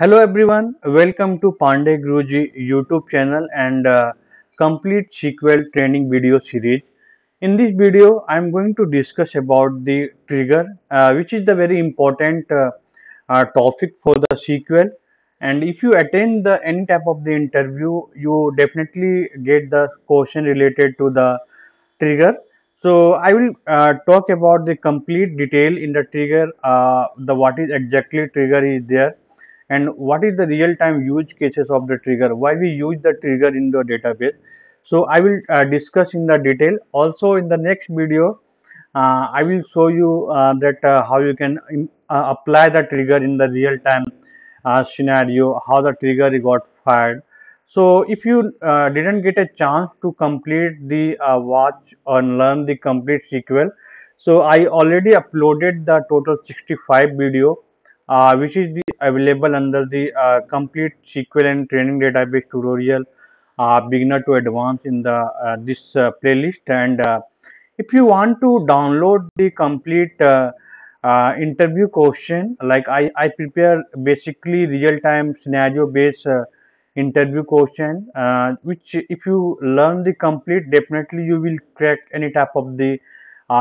Hello everyone, welcome to Pandey Guruji YouTube channel and complete SQL training video series. In this video, I am going to discuss about the trigger, which is the very important topic for the SQL. And if you attend any type of the interview, you definitely get the question related to the trigger. So I will talk about the complete detail in the trigger, what is exactly trigger is there, and what is the real-time use cases of the trigger, why we use the trigger in the database. So I will discuss in the detail. Also in the next video, I will show you how you can apply the trigger in the real-time scenario, how the trigger got fired. So if you didn't get a chance to complete the watch or learn the complete SQL, so I already uploaded the total 65 video, which is available under the complete SQL and training database tutorial, beginner to advanced, in the this playlist. And if you want to download the complete interview question, like I prepare basically real-time scenario based interview question, which if you learn the complete, definitely you will crack any type of the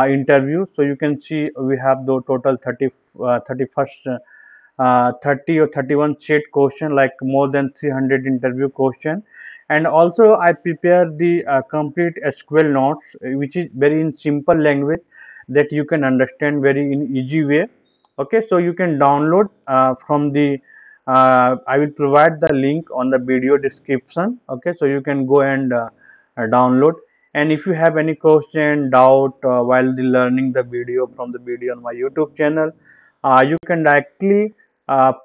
interview. So you can see we have the total 30 or 31 set question, like more than 300 interview question. And also I prepare the complete SQL notes, which is very in simple language that you can understand very in easy way. Okay, so you can download from the I will provide the link on the video description. Okay, so you can go and download. And if you have any question, doubt while learning the video from the video on my YouTube channel, you can directly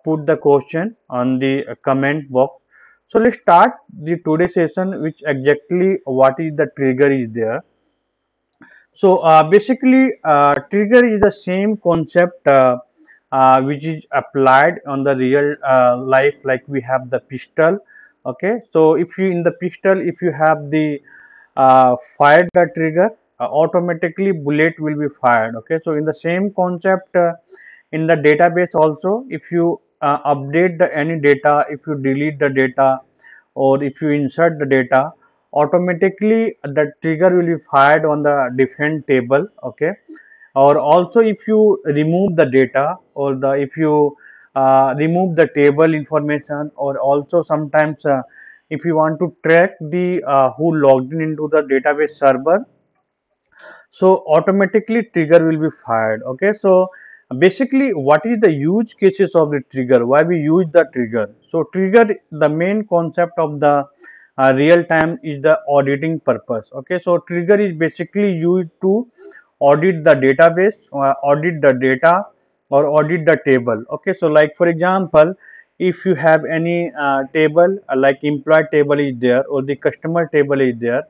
put the question on the comment box. So let's start the today's session, which exactly what is the trigger is there. So basically trigger is the same concept which is applied on the real life, like we have the pistol. Okay, so if you in the pistol, if you have the fired the trigger, automatically bullet will be fired. Okay, so in the same concept in the database also, if you update any data, if you delete the data or if you insert the data, automatically the trigger will be fired on the different table. Okay, or also if you remove the data or the if you remove the table information, or also sometimes if you want to track the who logged in into the database server, so automatically trigger will be fired. Okay, so basically what is the use cases of the trigger, why we use the trigger. So trigger, the main concept of the real time is the auditing purpose. Okay, so trigger is basically used to audit the database, audit the data, or audit the table. Okay, so like for example, if you have any table, like employee table is there or the customer table is there,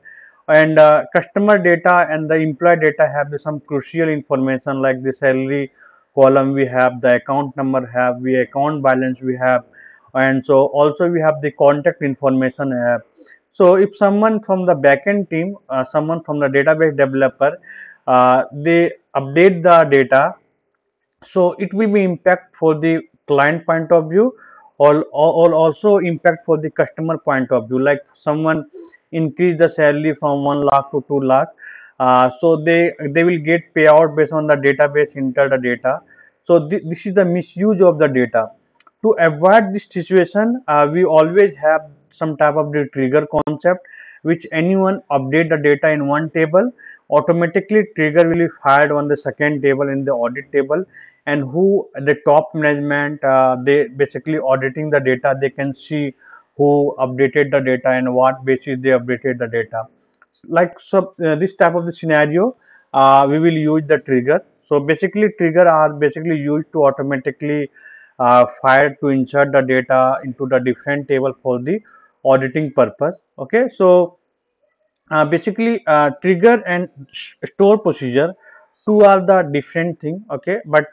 and customer data and the employee data have some crucial information, like the salary column we have, the account number have, we account balance we have, and so also we have the contact information have. So if someone from the backend team, someone from the database developer, they update the data, so it will be impact for the client point of view, or also impact for the customer point of view, like someone increase the salary from 1 lakh to 2 lakh, so they will get payout based on the database enter the data. So this is the misuse of the data. To avoid this situation, we always have some type of the trigger concept, which anyone update the data in one table, automatically trigger will be fired on the second table in the audit table, and who the top management, they basically auditing the data, they can see who updated the data and what basis they updated the data. Like so, this type of the scenario, we will use the trigger. So basically trigger are basically used to automatically fire to insert the data into the different table for the auditing purpose. Okay, so basically trigger and store procedure, two are the different thing. Okay, but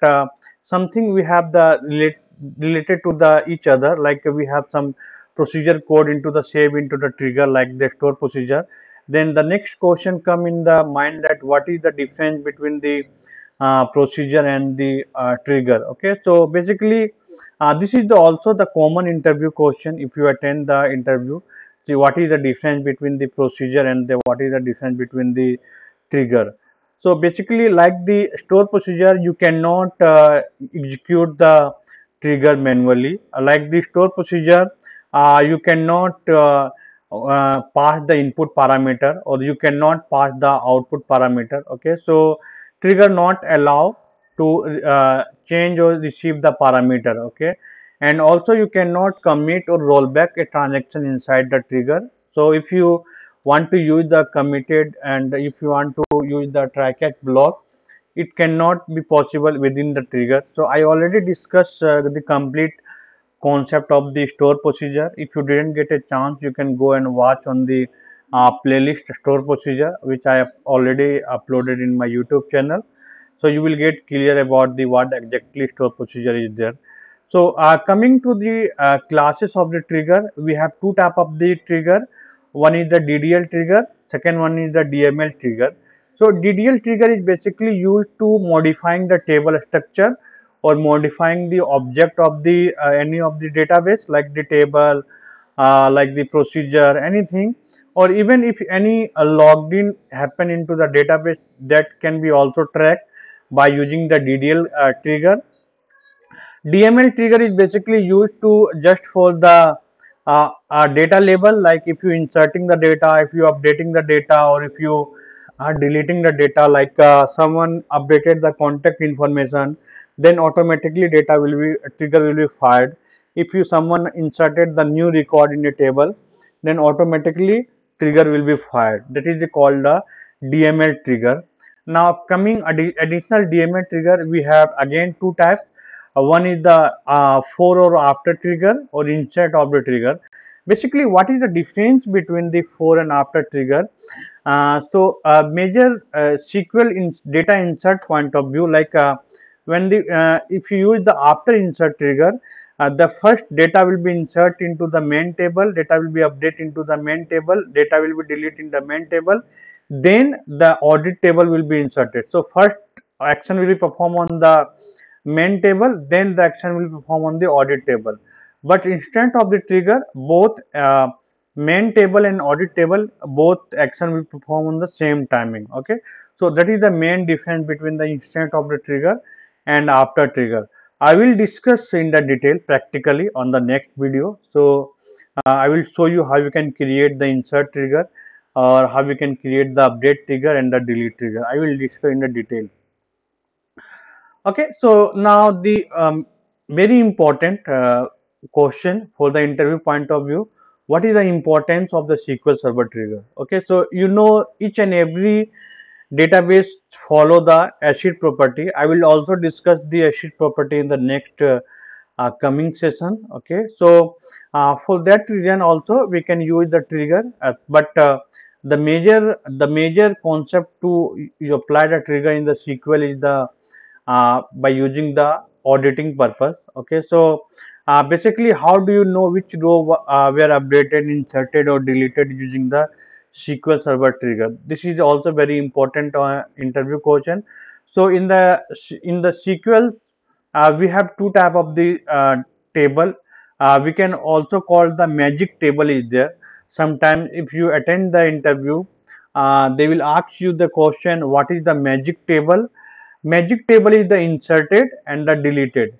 something we have the related to the each other, like we have some procedure code into the save into the trigger, like the store procedure. Then the next question come in the mind, that what is the difference between the procedure and the trigger. Okay, so basically this is also the common interview question. If you attend the interview, see what is the difference between the procedure and the what is the difference between the trigger. So basically, like the store procedure, you cannot execute the trigger manually. Like the store procedure, you cannot pass the input parameter, or you cannot pass the output parameter. Okay, so trigger not allow to change or receive the parameter. Okay, and also you cannot commit or roll back a transaction inside the trigger. So if you want to use the committed and if you want to use the try catch block, it cannot be possible within the trigger. So I already discussed the complete concept of the store procedure. If you didn't get a chance, you can go and watch on the playlist store procedure, which I have already uploaded in my YouTube channel. So you will get clear about the what exactly store procedure is there. So coming to the classes of the trigger, we have two types of the trigger. One is the DDL trigger, second one is the DML trigger. So DDL trigger is basically used to modifying the table structure or modifying the object of the any of the database, like the table, like the procedure, anything, or even if any logged in happen into the database, that can be also tracked by using the DDL trigger. DML trigger is basically used to just for the data label, like if you inserting the data, if you updating the data, or if you are deleting the data, like someone updated the contact information, then automatically data will be trigger will be fired. If you someone inserted the new record in a table, then automatically trigger will be fired. That is called the DML trigger. Now coming additional DML trigger, we have again two types. One is the fore or after trigger or insert of the trigger. Basically, what is the difference between the fore and after trigger? So major SQL in data insert point of view, like when the if you use the after insert trigger, the first data will be inserted into the main table, data will be updated into the main table, data will be deleted in the main table, then the audit table will be inserted. So first action will be performed on the main table, then the action will perform on the audit table. But instead of the trigger, both main table and audit table, both action will perform on the same timing. Okay, so that is the main difference between the instant of the trigger and after trigger. I will discuss in the detail practically on the next video. So I will show you how you can create the insert trigger, or how you can create the update trigger and the delete trigger. I will discuss in the detail. Okay, so now the very important question for the interview point of view, what is the importance of the SQL Server trigger? Okay, so you know each and every database follow the ACID property. I will also discuss the ACID property in the next coming session. Okay, so for that reason also we can use the trigger, but the major concept to you apply the trigger in the SQL is the by using the auditing purpose. Okay, so basically, how do you know which row were updated, inserted or deleted using the SQL Server trigger? This is also very important interview question. So in the SQL we have two type of the table. We can also call the magic table is there. Sometimes if you attend the interview, they will ask you the question, what is the magic table? Magic table is the inserted and the deleted.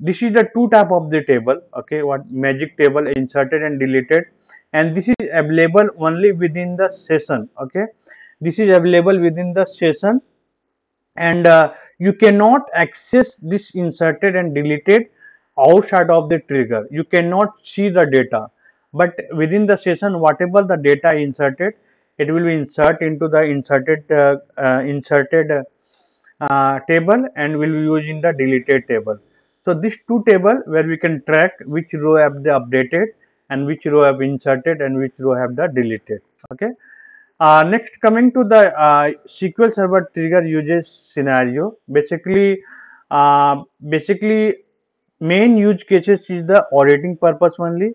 This is the two type of the table. Okay, what magic table, inserted and deleted, and this is available only within the session. Okay, this is available within the session, and you cannot access this inserted and deleted outside of the trigger. You cannot see the data, but within the session, whatever the data inserted, it will be inserted into the inserted table and will be used in the deleted table. So these two table where we can track which row have the updated and which row have inserted and which row have the deleted. Okay, next coming to the SQL Server trigger uses scenario. Basically main use cases is the auditing purpose only,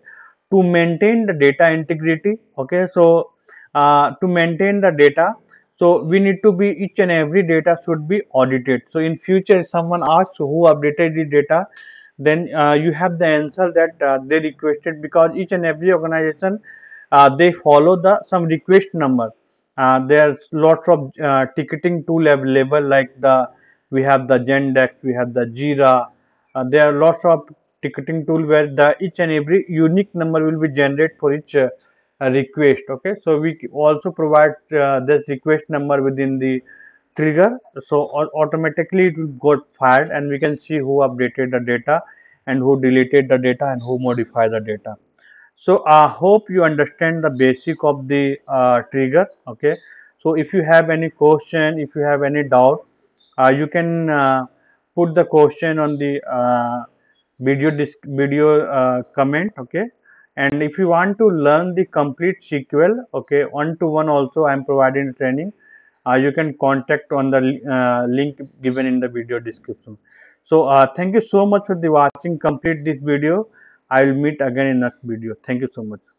to maintain the data integrity. Okay, so to maintain the data. So we need to be, each and every data should be audited. So in future, if someone asks who updated the data, then you have the answer that they requested, because each and every organization they follow the some request number. There's lots of ticketing tool available, like we have the Zendesk, we have the Jira. There are lots of ticketing tool where the each and every unique number will be generated for each request. Okay, so we also provide this request number within the trigger, so automatically it will get fired, and we can see who updated the data and who deleted the data and who modified the data. So I hope you understand the basic of the trigger. Okay, so if you have any question, if you have any doubt, you can put the question on the video comment. Okay, and if you want to learn the complete SQL, okay, one-to-one also I am providing training. You can contact on the link given in the video description. So thank you so much for watching. Complete this video. I will meet again in next video. Thank you so much.